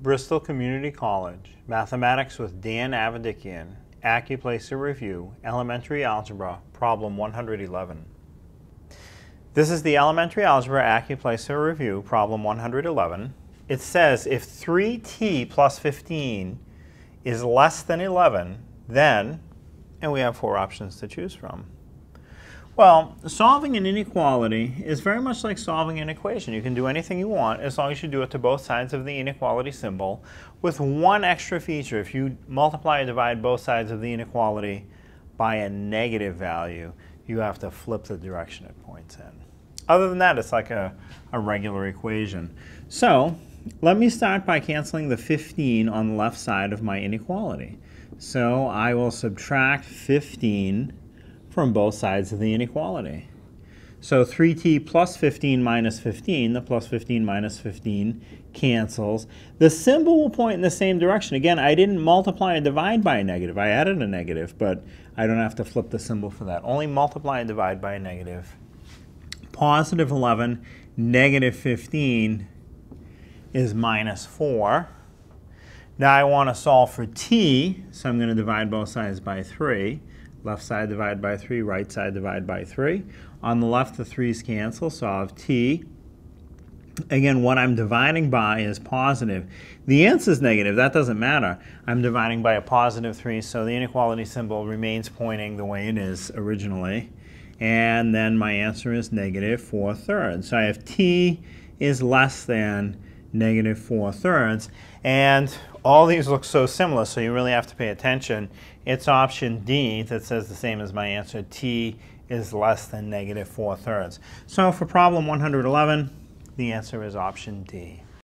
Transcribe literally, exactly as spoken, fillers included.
Bristol Community College, Mathematics with Dan Avedikian, Accuplacer Review, Elementary Algebra, Problem one hundred eleven. This is the Elementary Algebra Accuplacer Review, Problem one hundred eleven. It says if three t plus fifteen is less than eleven, then, and we have four options to choose from. Well, solving an inequality is very much like solving an equation. You can do anything you want as long as you do it to both sides of the inequality symbol, with one extra feature: if you multiply or divide both sides of the inequality by a negative value, you have to flip the direction it points in. Other than that, it's like a, a regular equation. So let me start by canceling the fifteen on the left side of my inequality. So I will subtract fifteen from both sides of the inequality. So three t plus fifteen minus fifteen, the plus fifteen minus fifteen cancels. The symbol will point in the same direction. Again, I didn't multiply and divide by a negative. I added a negative, but I don't have to flip the symbol for that. Only multiply and divide by a negative. Positive eleven, negative fifteen is minus four. Now I want to solve for t, so I'm going to divide both sides by three. Left side divided by three, right side divided by three. On the left, the threes cancel, so I have t. Again, what I'm dividing by is positive. The answer is negative. That doesn't matter. I'm dividing by a positive three, so the inequality symbol remains pointing the way it is originally. And then my answer is negative four thirds. So I have t is less than negative four thirds. And all these look so similar, so you really have to pay attention. It's option D that says the same as my answer, t is less than negative four thirds. So for problem one hundred eleven, the answer is option D.